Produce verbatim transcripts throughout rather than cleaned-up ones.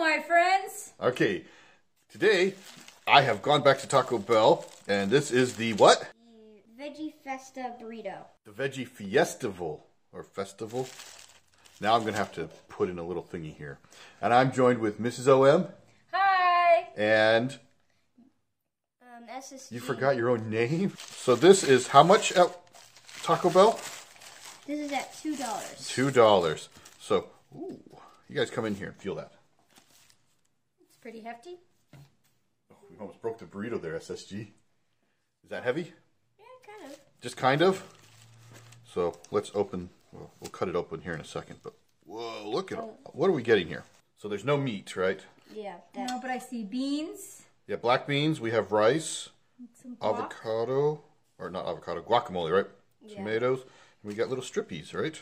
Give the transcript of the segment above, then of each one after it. Hello, my friends. Okay, today I have gone back to Taco Bell, and this is the what? The Veggie Fiesta Burrito. The Veggie Fiestival, or Festival. Now I'm going to have to put in a little thingy here. And I'm joined with Missus O M. Hi. And um, S S G. You forgot your own name? So this is how much at Taco Bell? This is at two dollars. two dollars. So, ooh, you guys come in here and feel that. It's pretty hefty. Oh, we almost broke the burrito there, S S G. Is that heavy? Yeah, kind of. Just kind of? So, let's open. Well, we'll cut it open here in a second. But, whoa, look at oh. What are we getting here? So, there's no meat, right? Yeah. That. No, but I see beans. Yeah, black beans. We have rice. Some avocado. Or not avocado, guacamole, right? Yeah. Tomatoes. We got little strippies, right?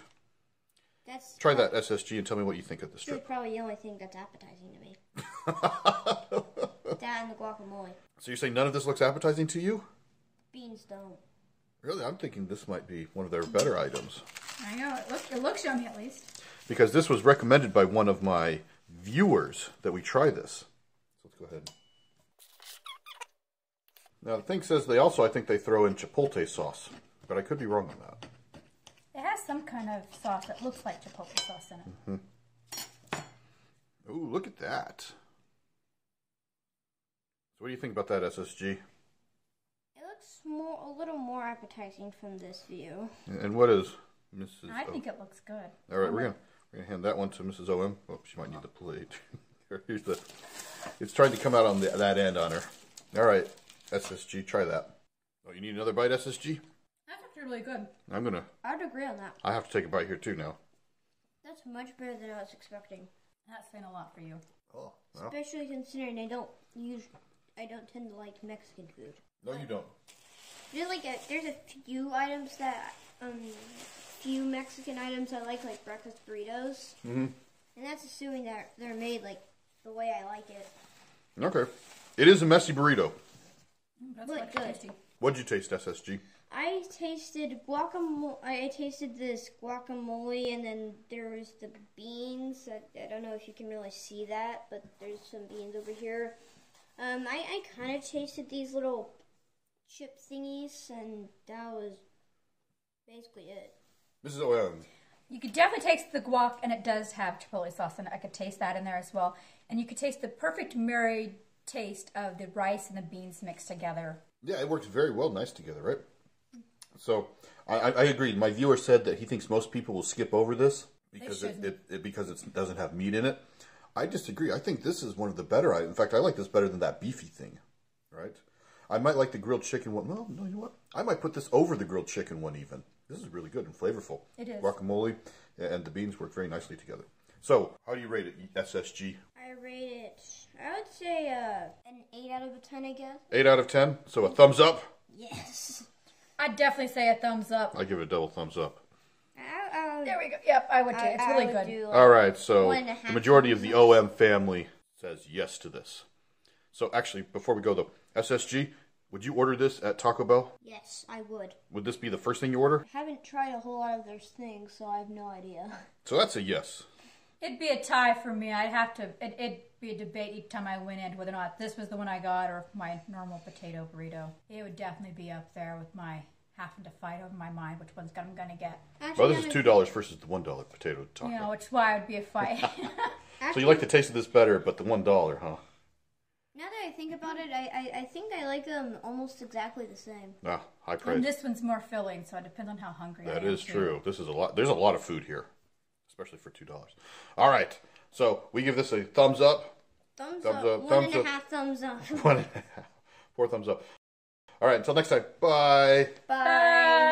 That's Try that, S S G, and tell me what you think of the strip. That's probably the only thing that's appetizing to me. That and the guacamole. So you're saying none of this looks appetizing to you? Beans don't. Really? I'm thinking this might be one of their better items. I know. It, look, it looks yummy, at least. Because this was recommended by one of my viewers that we try this. So let's go ahead. Now, the thing says they also, I think, they throw in chipotle sauce. But I could be wrong on that. It has some kind of sauce that looks like chipotle sauce in it. Mm-hmm. Ooh, look at that. So what do you think about that, S S G? It looks more, a little more appetizing from this view. And what is Missus I think o it looks good. All right, we're gonna, we're gonna hand that one to Missus O M. Oh, she might need the plate. Here's the. It's trying to come out on the, that end on her. All right, S S G, try that. Oh, you need another bite, S S G? Really good. I'm gonna. I'd agree on that. I have to take a bite here too now. That's much better than I was expecting. That's been a lot for you. Oh, well. Especially considering I don't use, I don't tend to like Mexican food. No, you don't. There's like a, there's a few items that, um, few Mexican items I like, like breakfast burritos. Mm-hmm. And that's assuming that they're made like the way I like it. Okay. It is a messy burrito. That's but good. Tasty. What'd you taste, S S G? I tasted guacamole. I tasted this guacamole, and then there was the beans. I, I don't know if you can really see that, but there's some beans over here. Um, I, I kind of tasted these little chip thingies, and that was basically it. Missus O M. You could definitely taste the guac, and it does have chipotle sauce in it. I could taste that in there as well. And you could taste the perfect married taste of the rice and the beans mixed together. Yeah, it works very well, nice together, right? So, I, I agree. My viewer said that he thinks most people will skip over this because it, it, it because it doesn't have meat in it. I disagree. I think this is one of the better items. In fact, I like this better than that beefy thing, right? I might like the grilled chicken one. No, no, you know what? I might put this over the grilled chicken one even. This is really good and flavorful. It is. Guacamole and the beans work very nicely together. So, how do you rate it, S S G? I rate it, I would say uh, an eight out of ten, I guess. eight out of ten? So a thumbs up? Yes. I'd definitely say a thumbs up. I give it a double thumbs up. I, I would, there we go. Yep, I would too. It's I, really I good. Like all right, so the majority of the O M family says yes to this. So actually, before we go though, S S G, would you order this at Taco Bell? Yes, I would. Would this be the first thing you order? I haven't tried a whole lot of their things, so I have no idea. So that's a yes. It'd be a tie for me. I'd have to, it, it'd be a debate each time I went in whether or not this was the one I got or my normal potato burrito. It would definitely be up there with my having to fight over my mind which one's I'm going to get. Actually, well, this is two dollars versus the one dollar potato taco. Yeah, which is why it would be a fight. Actually, so you like the taste of this better, but the one dollar, huh? Now that I think about it, I, I, I think I like them almost exactly the same. Ah, high praise. And this one's more filling, so it depends on how hungry that I am. That is true. This is a lot. There's a lot of food here. Especially for two dollars. All right. So we give this a thumbs up. Thumbs, thumbs up. up. One thumbs and up. a half thumbs up. One and a half. Four thumbs up. All right. Until next time. Bye. Bye. Bye.